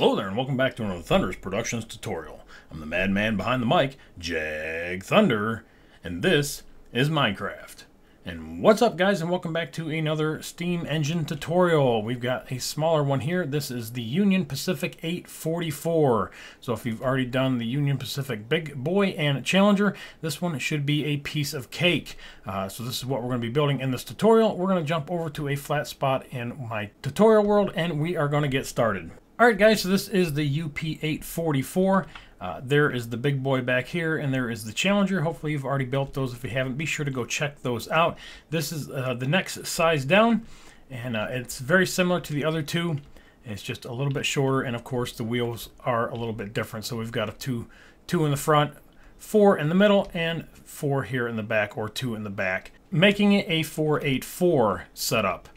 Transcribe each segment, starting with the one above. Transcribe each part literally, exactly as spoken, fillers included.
Hello there and welcome back to another Thunderous Productions tutorial. I'm the madman behind the mic, Jag Thunder, and this is Minecraft. And what's up guys and welcome back to another steam engine tutorial. We've got a smaller one here. This is the Union Pacific eight forty-four. So if you've already done the Union Pacific Big Boy and Challenger, this one should be a piece of cake. Uh, so this is what we're going to be building in this tutorial. We're going to jump over to a flat spot in my tutorial world and we are going to get started. Alright guys, so this is the U P eight forty-four. Uh, there is the Big Boy back here, and there is the Challenger. Hopefully you've already built those. If you haven't, be sure to go check those out. This is uh, the next size down, and uh, it's very similar to the other two. It's just a little bit shorter, and of course the wheels are a little bit different. So we've got a two, two in the front, four in the middle, and four here in the back, or two in the back, making it a four eighty-four setup.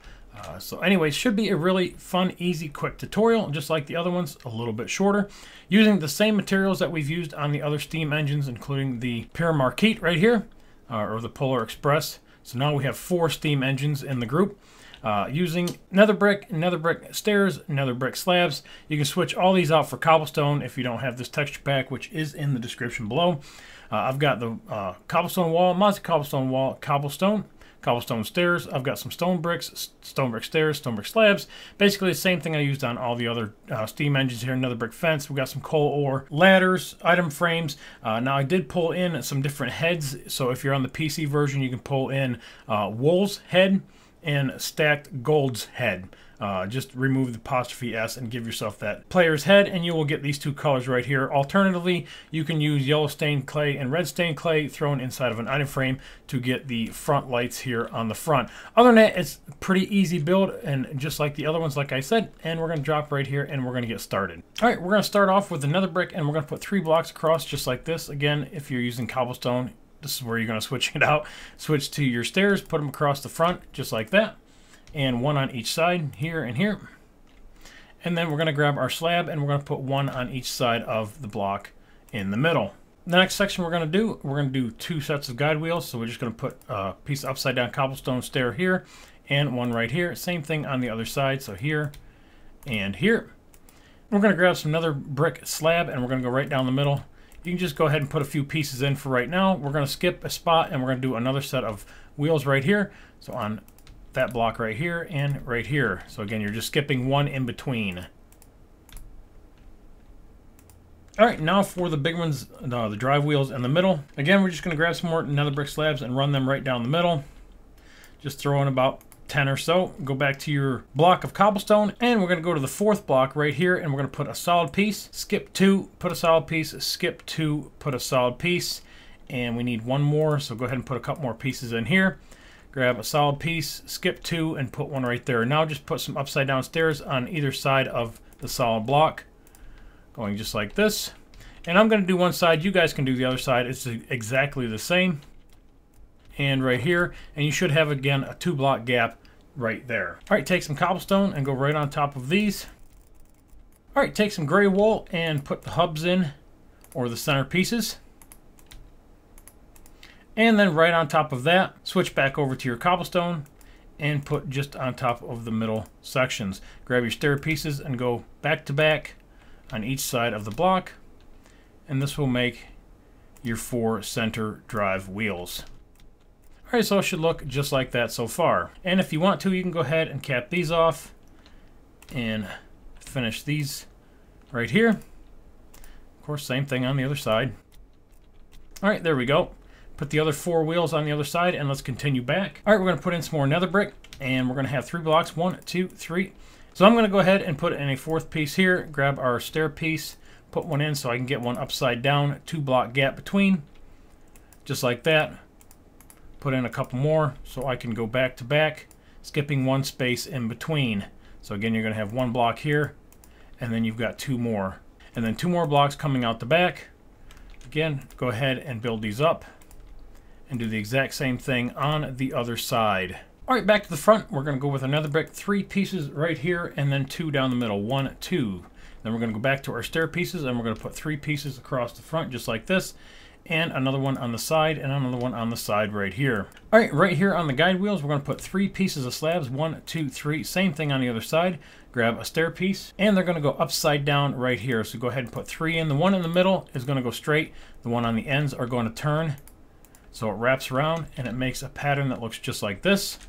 Uh, so anyway, it should be a really fun, easy, quick tutorial, just like the other ones, a little bit shorter. Using the same materials that we've used on the other steam engines, including the Pere Marquette right here, uh, or the Polar Express. So now we have four steam engines in the group. Uh, using nether brick, nether brick stairs, nether brick slabs. You can switch all these out for cobblestone if you don't have this texture pack, which is in the description below. Uh, I've got the uh, cobblestone wall, monster cobblestone wall, cobblestone. Cobblestone stairs. I've got some stone bricks, stone brick stairs, stone brick slabs. Basically the same thing I used on all the other uh, steam engines here. Another brick fence. We've got some coal ore, ladders, item frames. Uh, now I did pull in some different heads. So if you're on the P C version, you can pull in uh, wool's head and stacked gold's head. Uh, just remove the apostrophe S and give yourself that player's head, and you will get these two colors right here. Alternatively, you can use yellow stained clay and red stained clay thrown inside of an item frame to get the front lights here on the front. Other than that, it's a pretty easy build, and just like the other ones, like I said, and we're going to drop right here, and we're going to get started. All right, we're going to start off with another brick, and we're going to put three blocks across, just like this. Again, if you're using cobblestone, this is where you're going to switch it out. Switch to your stairs, put them across the front, just like that. And one on each side, here and here. And then we're going to grab our slab and we're going to put one on each side of the block in the middle. The next section we're going to do, we're going to do two sets of guide wheels. So we're just going to put a piece of upside down cobblestone stair here and one right here. Same thing on the other side, so here and here. We're going to grab some another brick slab and we're going to go right down the middle. You can just go ahead and put a few pieces in for right now. We're going to skip a spot and we're going to do another set of wheels right here. So on that block right here and right here. So again, you're just skipping one in between. All right, now for the big ones, uh, the drive wheels in the middle. Again, we're just going to grab some more nether brick slabs and run them right down the middle. Just throw in about ten or so. Go back to your block of cobblestone and we're going to go to the fourth block right here and we're going to put a solid piece, skip two, put a solid piece, skip two, put a solid piece, and we need one more. So go ahead and put a couple more pieces in here. Grab a solid piece, skip two, and put one right there. Now just put some upside down stairs on either side of the solid block, going just like this. And I'm going to do one side. You guys can do the other side. It's exactly the same. And right here. And you should have, again, a two block gap right there. All right, take some cobblestone and go right on top of these. All right, take some gray wool and put the hubs in, or the center pieces. And then right on top of that, switch back over to your cobblestone and put just on top of the middle sections. Grab your stair pieces and go back to back on each side of the block. And this will make your four center drive wheels. All right, so it should look just like that so far. And if you want to, you can go ahead and cap these off and finish these right here. Of course, same thing on the other side. All right, there we go. Put the other four wheels on the other side and let's continue back. All right, we're going to put in some more nether brick and we're going to have three blocks. One, two, three. So I'm going to go ahead and put in a fourth piece here. Grab our stair piece, put one in so I can get one upside down, two block gap between. Just like that. Put in a couple more so I can go back to back, skipping one space in between. So again, you're going to have one block here and then you've got two more. And then two more blocks coming out the back. Again, go ahead and build these up. And do the exact same thing on the other side. All right, back to the front. We're going to go with another brick, three pieces right here, and then two down the middle. One, two. Then we're going to go back to our stair pieces, and we're going to put three pieces across the front, just like this. and another one on the side, and another one on the side right here. All right, right here on the guide wheels, we're going to put three pieces of slabs, one, two, three, same thing on the other side. Grab a stair piece, and they're going to go upside down right here. So go ahead and put three in. The one in the middle is going to go straight. The one on the ends are going to turn. So it wraps around, and it makes a pattern that looks just like this.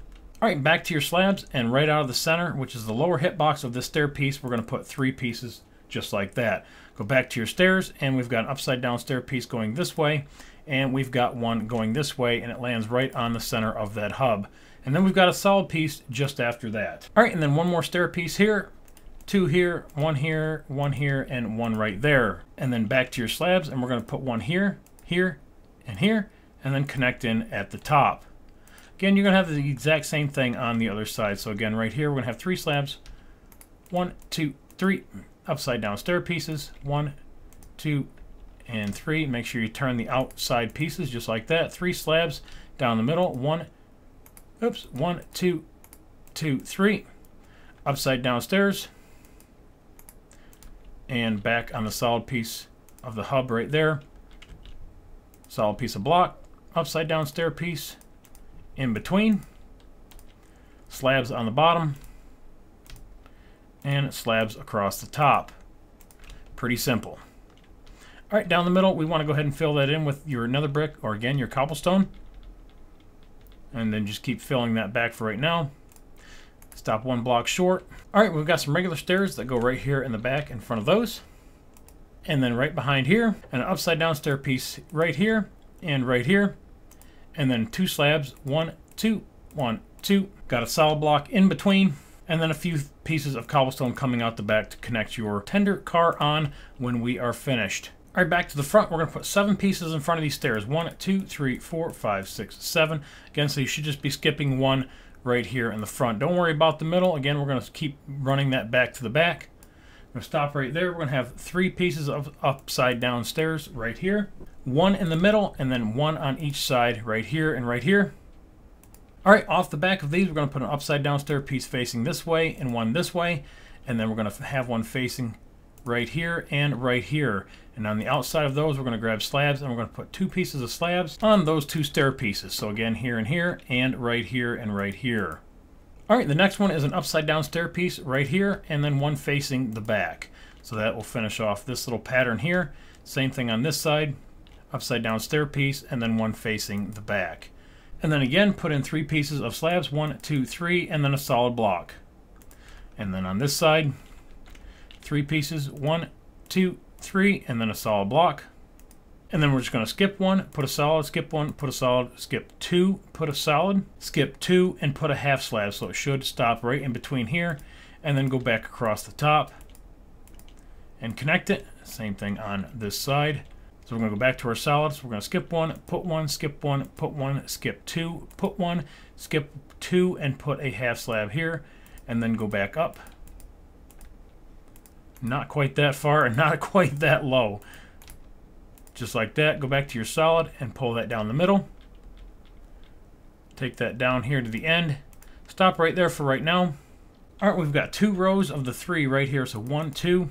All right, back to your slabs, and right out of the center, which is the lower hitbox of this stair piece, we're going to put three pieces just like that. Go back to your stairs, and we've got an upside down stair piece going this way, and we've got one going this way, and it lands right on the center of that hub. And then we've got a solid piece just after that. All right, and then one more stair piece here, two here, one here, one here, and one right there. And then back to your slabs, and we're going to put one here, here, and here, and then connect in at the top. Again, you're going to have the exact same thing on the other side. So again, right here, we're going to have three slabs, one, two, three upside down stair pieces, one, two, and three. Make sure you turn the outside pieces just like that. Three slabs down the middle, one, oops, one, two, two, three, upside down stairs, and back on the solid piece of the hub right there. Solid piece of block, upside down stair piece, in between, slabs on the bottom, and slabs across the top. Pretty simple. All right, down the middle, we want to go ahead and fill that in with your nether brick, or again, your cobblestone. And then just keep filling that back for right now. Stop one block short. All right, we've got some regular stairs that go right here in the back in front of those. And then right behind here, an upside down stair piece right here and right here. And then two slabs, one, two, one, two. Got a solid block in between, and then a few pieces of cobblestone coming out the back to connect your tender car on when we are finished. All right, back to the front. We're going to put seven pieces in front of these stairs. One, two, three, four, five, six, seven. Again, so you should just be skipping one right here in the front. Don't worry about the middle. Again, we're going to keep running that back to the back. We're going to stop right there. We're going to have three pieces of upside down stairs right here. One in the middle, and then one on each side right here and right here. All right, off the back of these, we're going to put an upside down stair piece facing this way and one this way. And then we're going to have one facing right here and right here. And on the outside of those, we're going to grab slabs, and we're going to put two pieces of slabs on those two stair pieces. So again, here and here, and right here and right here. All right, the next one is an upside down stair piece right here, and then one facing the back. So that will finish off this little pattern here. Same thing on this side, upside down stair piece, and then one facing the back. And then again, put in three pieces of slabs, one, two, three, and then a solid block. And then on this side, three pieces, one, two, three, and then a solid block. And then we're just going to skip one, put a solid, skip one, put a solid, skip two, put a solid, skip two, and put a half slab. So it should stop right in between here, and then go back across the top and connect it. Same thing on this side. So we're going to go back to our solids. We're going to skip one, put one, skip one, put one, skip two, put one, skip two, and put a half slab here, and then go back up. Not quite that far and not quite that low. Just like that, go back to your solid and pull that down the middle. Take that down here to the end. Stop right there for right now. All right, we've got two rows of the three right here. So one, two,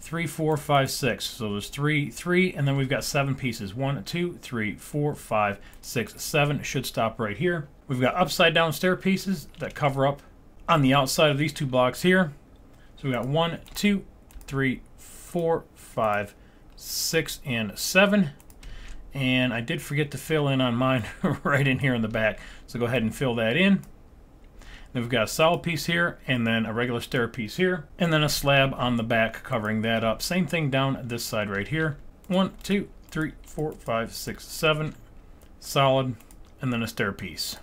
three, four, five, six. So there's three, three, and then we've got seven pieces. One, two, three, four, five, six, seven. It should stop right here. We've got upside down stair pieces that cover up on the outside of these two blocks here. So we got one, two, three, four, five, six, and seven. And I did forget to fill in on mine right in here in the back. So go ahead and fill that in. Then we've got a solid piece here, and then a regular stair piece here, and then a slab on the back covering that up. Same thing down this side right here. One, two, three, four, five, six, seven, solid, and then a stair piece.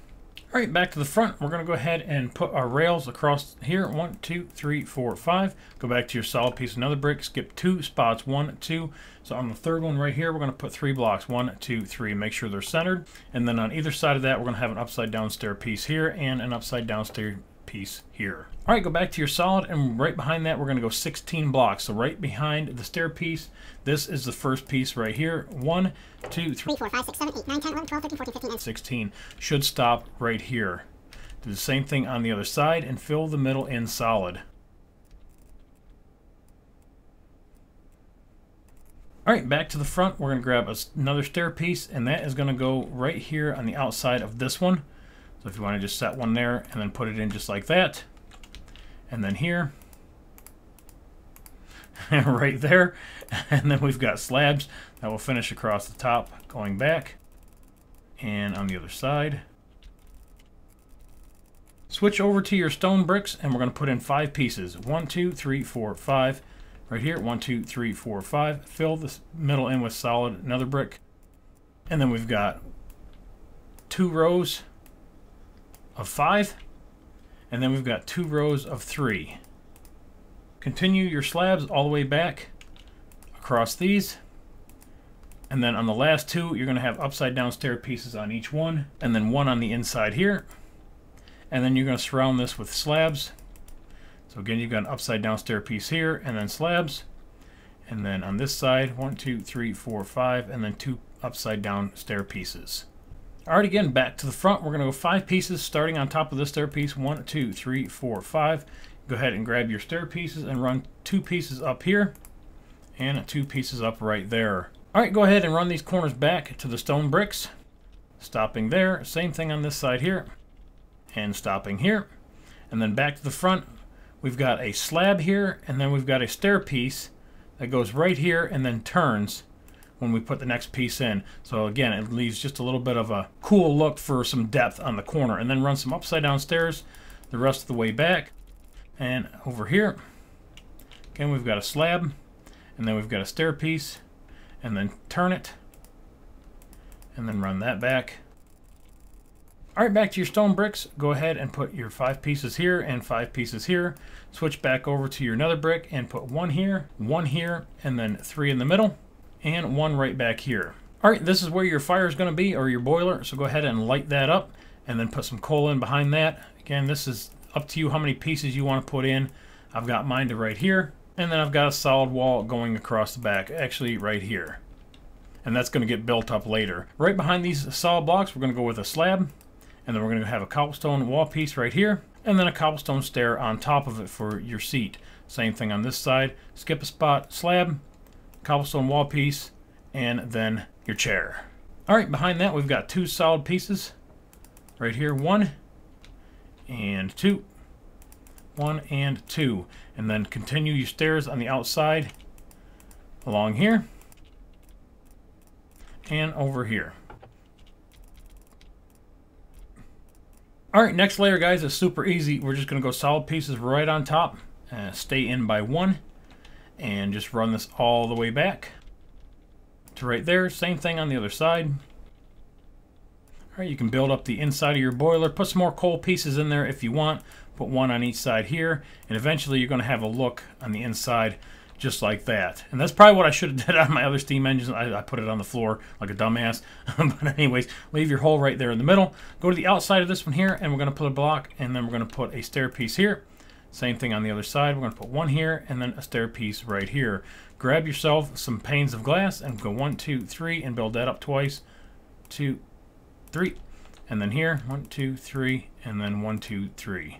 All right, back to the front. We're going to go ahead and put our rails across here. One, two, three, four, five. Go back to your solid piece of another brick. Skip two spots. One, two. So on the third one right here, we're going to put three blocks. One, two, three. Make sure they're centered. And then on either side of that, we're going to have an upside down stair piece here and an upside down stair piece here. All right, go back to your solid, and right behind that, we're going to go sixteen blocks. So right behind the stair piece, this is the first piece right here. One, two, three, four, five, six, seven, eight, nine, ten, eleven, twelve, thirteen, fourteen, fifteen, and sixteen. Should stop right here. Do the same thing on the other side and fill the middle in solid. All right, back to the front. We're gonna grab another stair piece, and that is gonna go right here on the outside of this one. So if you wanna just set one there and then put it in just like that, and then here, right there, and then we've got slabs that will finish across the top, going back, and on the other side. Switch over to your stone bricks, and we're gonna put in five pieces. One, two, three, four, five. Right here, one, two, three, four, five. Fill this middle in with solid, another brick. And then we've got two rows of five. And then we've got two rows of three. Continue your slabs all the way back across these. And then on the last two, you're gonna have upside down stair pieces on each one. And then one on the inside here. And then you're gonna surround this with slabs. So again, you've got an upside down stair piece here, and then slabs, and then on this side, one, two, three, four, five, and then two upside down stair pieces. All right, again, back to the front. We're gonna go five pieces starting on top of this stair piece. One, two, three, four, five. Go ahead and grab your stair pieces and run two pieces up here and two pieces up right there. All right, go ahead and run these corners back to the stone bricks. Stopping there, same thing on this side here, and stopping here, and then back to the front. We've got a slab here, and then we've got a stair piece that goes right here and then turns when we put the next piece in. So again, it leaves just a little bit of a cool look for some depth on the corner, and then run some upside down stairs the rest of the way back. And over here, again, we've got a slab, and then we've got a stair piece, and then turn it, and then run that back. All right, back to your stone bricks. Go ahead and put your five pieces here and five pieces here. Switch back over to your another brick and put one here, one here, and then three in the middle, and one right back here. All right, this is where your fire is gonna be, or your boiler, so go ahead and light that up, and then put some coal in behind that. Again, this is up to you how many pieces you wanna put in. I've got mine to right here, and then I've got a solid wall going across the back, actually right here. And that's gonna get built up later. Right behind these solid blocks, we're gonna go with a slab, and then we're gonna have a cobblestone wall piece right here, and then a cobblestone stair on top of it for your seat. Same thing on this side, skip a spot, slab, cobblestone wall piece, and then your chair. All right, behind that we've got two solid pieces. Right here, one, and two, one and two. And then continue your stairs on the outside along here, and over here. All right, next layer, guys, is super easy. We're just gonna go solid pieces right on top, uh, stay in by one, and just run this all the way back to right there. Same thing on the other side. All right, you can build up the inside of your boiler, put some more coal pieces in there if you want, put one on each side here, and eventually you're gonna have a look on the inside just like that. And that's probably what I should have did on my other steam engines. I, I put it on the floor like a dumbass. But anyways, leave your hole right there in the middle. Go to the outside of this one here, and we're gonna put a block, and then we're gonna put a stair piece here. Same thing on the other side. We're gonna put one here, and then a stair piece right here. Grab yourself some panes of glass, and go one, two, three, and build that up twice. Two, three, and then here, one, two, three, and then one, two, three.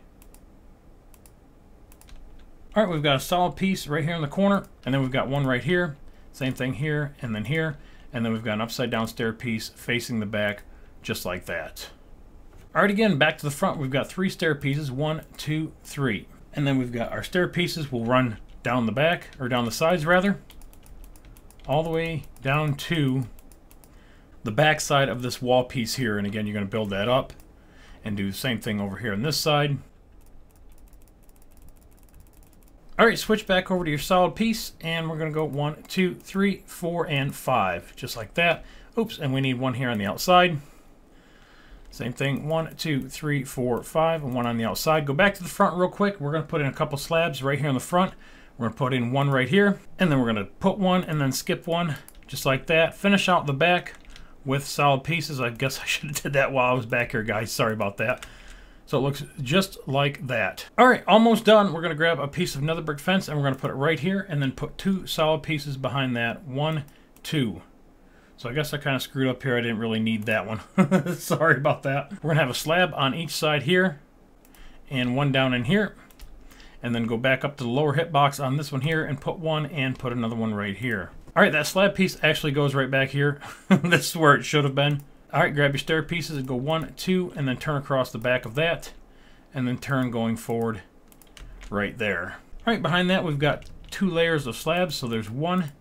All right, we've got a solid piece right here in the corner, and then we've got one right here, same thing here, and then here, and then we've got an upside down stair piece facing the back, just like that. All right, again, back to the front, we've got three stair pieces, one, two, three. And then we've got our stair pieces will run down the back, or down the sides rather, all the way down to the back side of this wall piece here. And again, you're gonna build that up and do the same thing over here on this side. All right, switch back over to your solid piece, and we're gonna go one, two, three, four, and five, just like that. Oops, and we need one here on the outside. Same thing, one, two, three, four, five, and one on the outside. Go back to the front real quick. We're gonna put in a couple slabs right here in the front. We're gonna put in one right here, and then we're gonna put one and then skip one, just like that. Finish out the back with solid pieces. I guess I should have did that while I was back here, guys. Sorry about that. So it looks just like that. All right, almost done. We're gonna grab a piece of another brick fence, and we're gonna put it right here, and then put two solid pieces behind that, one, two. So I guess I kind of screwed up here. I didn't really need that one. Sorry about that. We're gonna have a slab on each side here, and one down in here, and then go back up to the lower hitbox on this one here, and put one and put another one right here. Alright, that slab piece actually goes right back here. This is where it should have been. Alright, grab your stair pieces and go one, two, and then turn across the back of that. And then turn going forward right there. Alright, behind that we've got two layers of slabs. So there's one,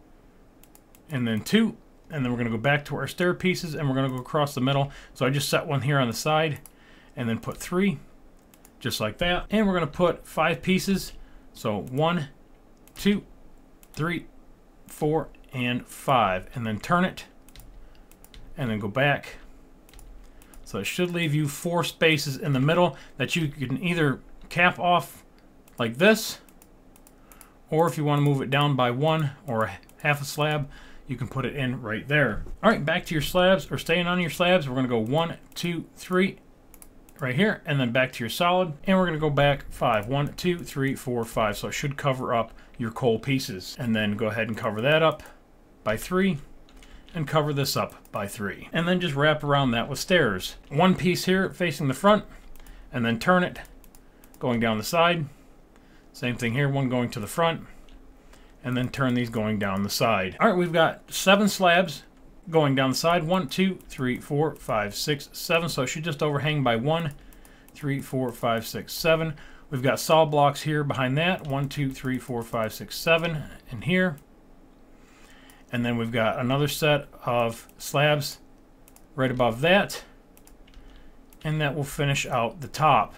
and then two. And then we're going to go back to our stair pieces, and we're going to go across the middle. So I just set one here on the side, and then put three, just like that. And we're going to put five pieces. So one, two, three, four, and five. And then turn it, and then go back. So it should leave you four spaces in the middle that you can either cap off like this, or if you want to move it down by one or a half a slab, you can put it in right there. All right, back to your slabs, or staying on your slabs. We're going to go one, two, three, right here, and then back to your solid. And we're going to go back five. One, two, three, four, five. So it should cover up your coal pieces. And then go ahead and cover that up by three, and cover this up by three. And then just wrap around that with stairs. One piece here facing the front, and then turn it, going down the side. Same thing here, one going to the front, and then turn these going down the side. All right, we've got seven slabs going down the side. One, two, three, four, five, six, seven. So it should just overhang by one, three, four, five, six, seven. We've got saw blocks here behind that. One, two, three, four, five, six, seven, and here. And then we've got another set of slabs right above that. And that will finish out the top.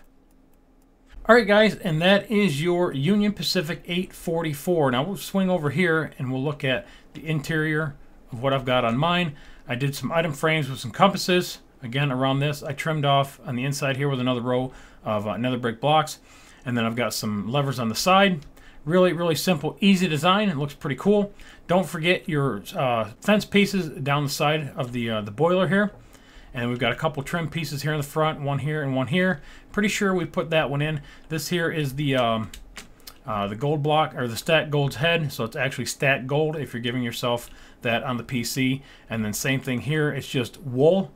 Alright guys, and that is your Union Pacific eight forty-four. Now we'll swing over here and we'll look at the interior of what I've got on mine. I did some item frames with some compasses. Again, around this, I trimmed off on the inside here with another row of uh, nether brick blocks. And then I've got some levers on the side. Really, really simple, easy design. It looks pretty cool. Don't forget your uh, fence pieces down the side of the, uh, the boiler here. And we've got a couple trim pieces here in the front, one here and one here. Pretty sure we put that one in. This here is the um, uh, the gold block, or the stat gold's head. So it's actually stat gold if you're giving yourself that on the P C. And then same thing here, it's just wool.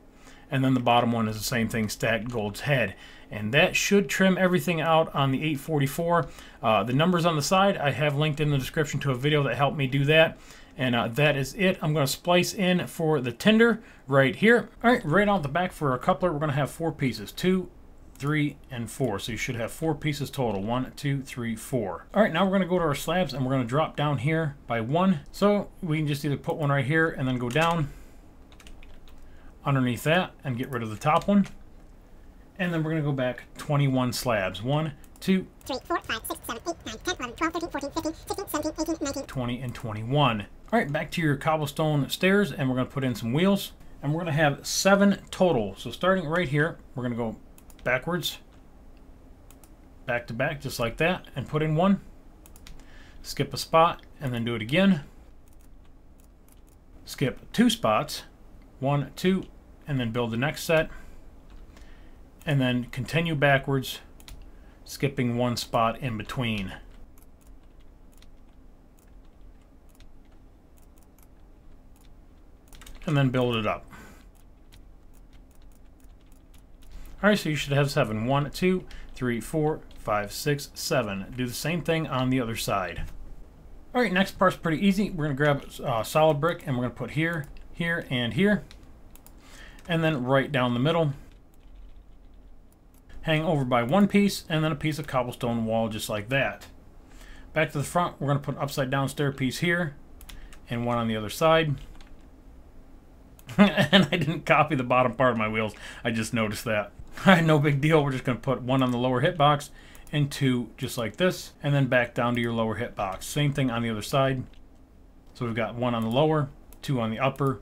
And then the bottom one is the same thing, stat gold's head. And that should trim everything out on the eight forty-four. Uh, the numbers on the side, I have linked in the description to a video that helped me do that. And uh, that is it. I'm going to splice in for the tinder right here. All right, right out the back for our coupler, we're going to have four pieces. Two, three, and four. So you should have four pieces total. One, two, three, four. All right, now we're going to go to our slabs, and we're going to drop down here by one. So we can just either put one right here and then go down underneath that and get rid of the top one. And then we're going to go back twenty-one slabs. One, two, three, four, five, six, seven, eight, nine, ten, eleven, twelve, thirteen, fourteen, fifteen, sixteen, seventeen, eighteen, nineteen, twenty, and twenty-one. All right, back to your cobblestone stairs, and we're going to put in some wheels, and we're going to have seven total. So starting right here, we're going to go backwards, back to back, just like that, and put in one, skip a spot, and then do it again, skip two spots, one, two, and then build the next set, and then continue backwards, skipping one spot in between. And then build it up. All right, so you should have seven. One, two, three, four, five, six, seven. Do the same thing on the other side. All right, next part's pretty easy. We're gonna grab uh, solid brick, and we're gonna put here, here, and here, and then right down the middle. Hang over by one piece, and then a piece of cobblestone wall, just like that. Back to the front, we're gonna put an upside down stair piece here, and one on the other side. And I didn't copy the bottom part of my wheels. I just noticed that. All right, no big deal. We're just going to put one on the lower hitbox and two just like this. And then back down to your lower hitbox. Same thing on the other side. So we've got one on the lower, two on the upper,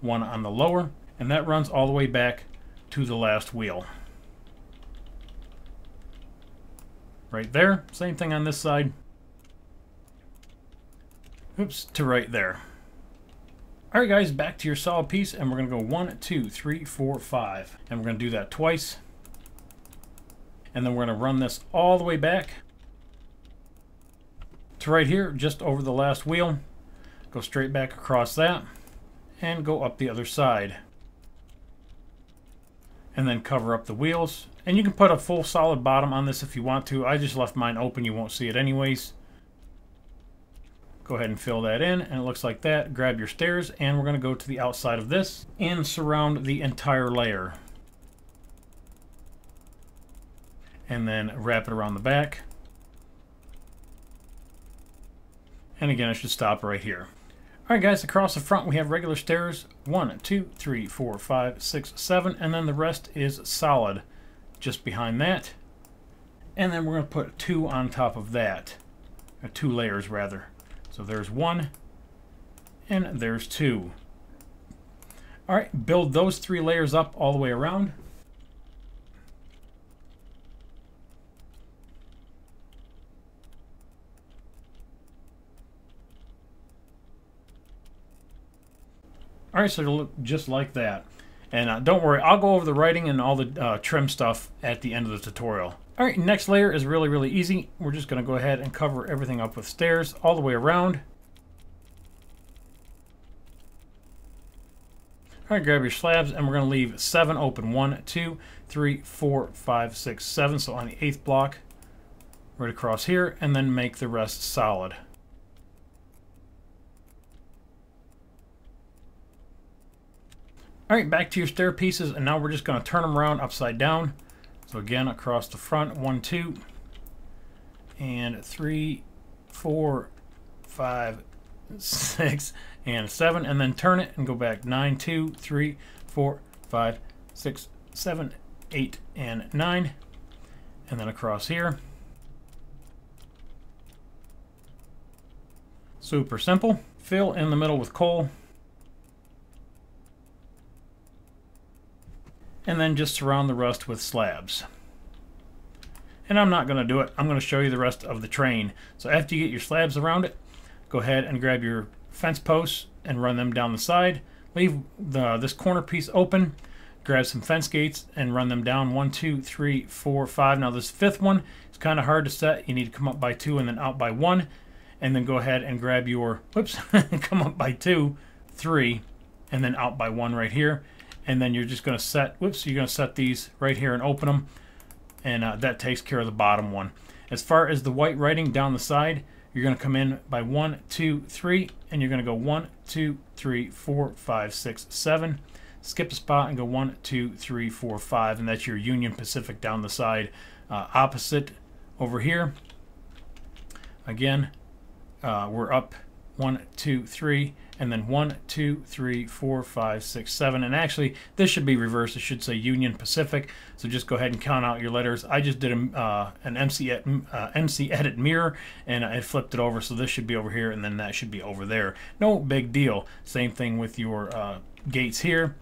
one on the lower. And that runs all the way back to the last wheel. Right there. Same thing on this side. Oops, to right there. All right, guys, back to your solid piece, and we're going to go one, two, three, four, five. And we're going to do that twice. And then we're going to run this all the way back to right here, just over the last wheel. Go straight back across that, and go up the other side. And then cover up the wheels. And you can put a full solid bottom on this if you want to. I just left mine open. You won't see it anyways. Go ahead and fill that in, and it looks like that. Grab your stairs, and we're going to go to the outside of this and surround the entire layer. And then wrap it around the back. And again, I should stop right here. All right, guys, across the front, we have regular stairs. One, two, three, four, five, six, seven, and then the rest is solid just behind that. And then we're going to put two on top of that, or two layers rather. So there's one, and there's two. All right, build those three layers up all the way around. All right, so it'll look just like that. And uh, don't worry, I'll go over the writing and all the uh, trim stuff at the end of the tutorial. All right, next layer is really, really easy. We're just gonna go ahead and cover everything up with stairs all the way around. All right, grab your slabs, and we're gonna leave seven open. One, two, three, four, five, six, seven. So on the eighth block, right across here, and then make the rest solid. All right, back to your stair pieces, and now we're just gonna turn them around upside down. So again, across the front, one, two, and three, four, five, six, and seven, and then turn it and go back nine, two, three, four, five, six, seven, eight, and nine, and then across here. Super simple. Fill in the middle with coal. And then just surround the rest with slabs. And I'm not going to do it. I'm going to show you the rest of the train. So after you get your slabs around it, go ahead and grab your fence posts and run them down the side. Leave the, this corner piece open. Grab some fence gates and run them down. One, two, three, four, five. Now this fifth one is kind of hard to set. You need to come up by two and then out by one. And then go ahead and grab your, whoops, come up by two, three, and then out by one right here. And then you're just going to set, whoops, you're going to set these right here and open them. And uh, that takes care of the bottom one. As far as the white writing down the side, you're going to come in by one, two, three, and you're going to go one, two, three, four, five, six, seven. Skip a spot and go one, two, three, four, five, and that's your Union Pacific down the side. Uh, opposite over here. Again, uh, we're up one, two, three. And then one, two, three, four, five, six, seven. And actually, this should be reversed. It should say Union Pacific. So just go ahead and count out your letters. I just did a, uh, an M C, uh, M C edit mirror, and I flipped it over. So this should be over here, and then that should be over there. No big deal. Same thing with your uh, gates here,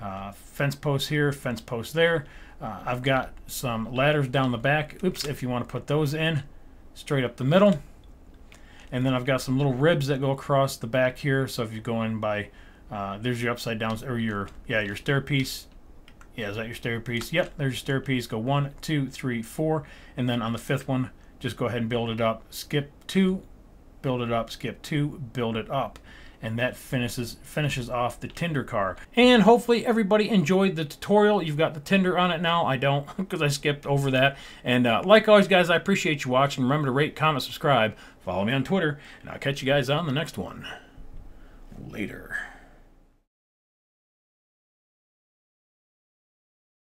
uh, fence posts here, fence posts there. Uh, I've got some ladders down the back. Oops, if you want to put those in straight up the middle. And then I've got some little ribs that go across the back here. So if you go in by, uh, there's your upside downs, or your, yeah, your stair piece. Yeah, is that your stair piece? Yep, there's your stair piece. Go one, two, three, four. And then on the fifth one, just go ahead and build it up. Skip two, build it up. Skip two, build it up. And that finishes finishes off the tinder car. And hopefully everybody enjoyed the tutorial. You've got the tinder on it now. I don't, because I skipped over that. And uh, like always, guys, I appreciate you watching. Remember to rate, comment, subscribe. Follow me on Twitter, and I'll catch you guys on the next one. Later.